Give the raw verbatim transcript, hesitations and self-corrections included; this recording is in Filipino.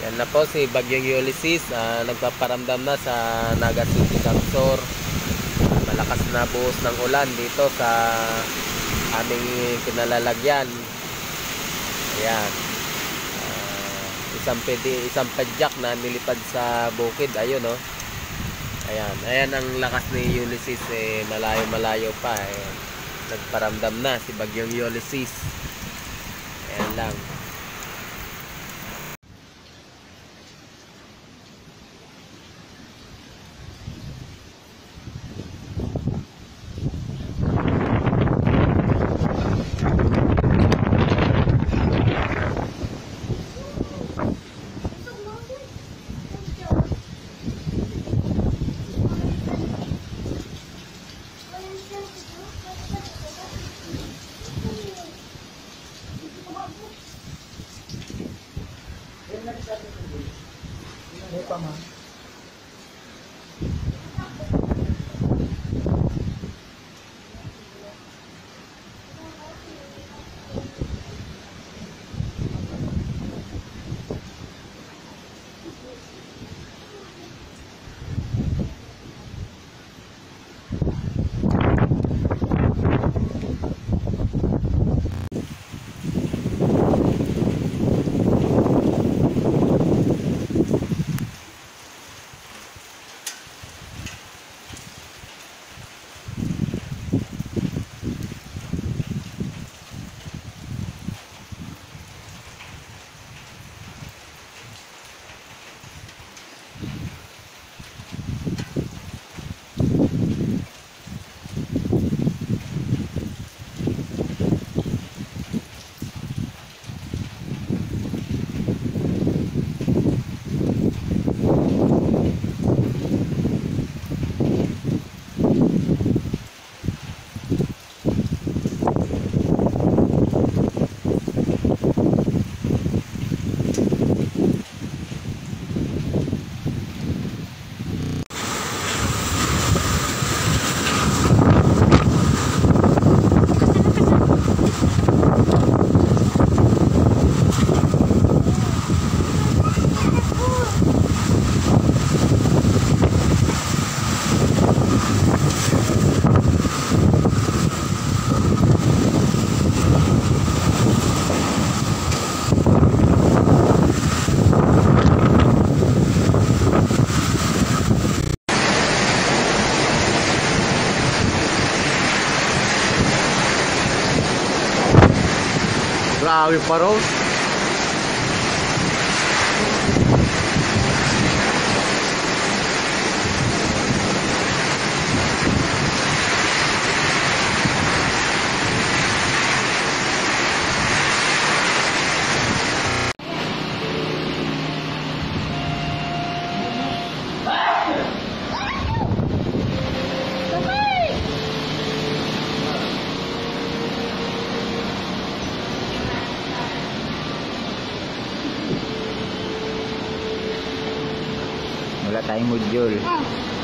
Yan na po si Bagyong Ulysses, uh, nagpaparamdam na sa Naga City, Camsor. Uh, malakas na buhos ng ulan dito sa aming kinalalagyan. Ayan. Uh, isang, pedi, isang padyak na nilipad sa bukid. Ayun o. Oh. Ayan. Ayan ang lakas ni Ulysses. Eh, malayo malayo pa. Ayan. Nagparamdam na si Bagyong Ulysses. Ayan lang. Grabe pa raw. Wala tayong modyol.